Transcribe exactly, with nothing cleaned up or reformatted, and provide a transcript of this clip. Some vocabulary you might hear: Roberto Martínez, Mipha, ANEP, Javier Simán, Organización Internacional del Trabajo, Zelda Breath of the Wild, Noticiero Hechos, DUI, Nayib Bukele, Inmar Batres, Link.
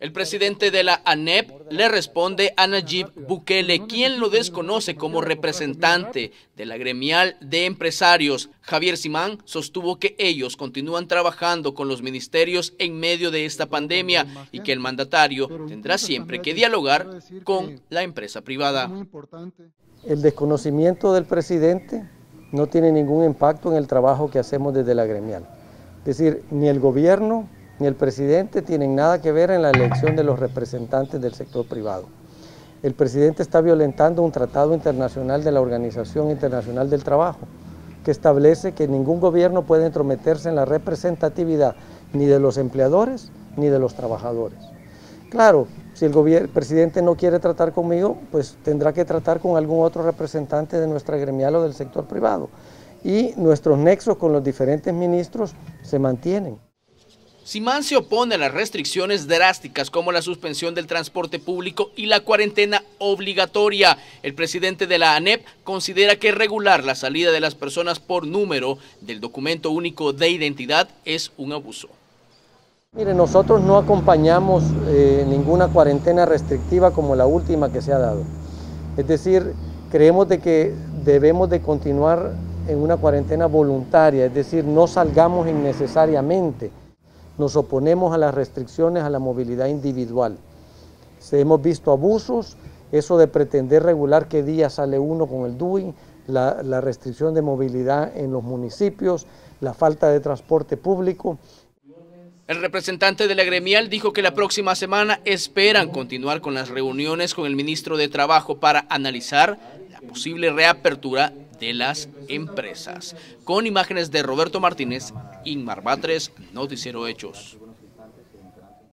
El presidente de la A N E P le responde a Nayib Bukele, quien lo desconoce como representante de la gremial de empresarios. Javier Simán sostuvo que ellos continúan trabajando con los ministerios en medio de esta pandemia y que el mandatario tendrá siempre que dialogar con la empresa privada. El desconocimiento del presidente no tiene ningún impacto en el trabajo que hacemos desde la gremial. Es decir, ni el gobierno ni el presidente tienen nada que ver en la elección de los representantes del sector privado. El presidente está violentando un tratado internacional de la Organización Internacional del Trabajo, que establece que ningún gobierno puede entrometerse en la representatividad ni de los empleadores ni de los trabajadores. Claro, si el, el presidente no quiere tratar conmigo, pues tendrá que tratar con algún otro representante de nuestra gremial o del sector privado. Y nuestros nexos con los diferentes ministros se mantienen. Simán se opone a las restricciones drásticas como la suspensión del transporte público y la cuarentena obligatoria. El presidente de la A N E P considera que regular la salida de las personas por número del documento único de identidad es un abuso. Mire, nosotros no acompañamos eh, ninguna cuarentena restrictiva como la última que se ha dado. Es decir, creemos de que debemos de continuar en una cuarentena voluntaria, es decir, no salgamos innecesariamente. Nos oponemos a las restricciones a la movilidad individual. Se hemos visto abusos, eso de pretender regular qué día sale uno con el D U I, la, la restricción de movilidad en los municipios, la falta de transporte público. El representante de la gremial dijo que la próxima semana esperan continuar con las reuniones con el ministro de Trabajo para analizar la posible reapertura de las empresas. Con imágenes de Roberto Martínez, Inmar Batres, Noticiero Hechos.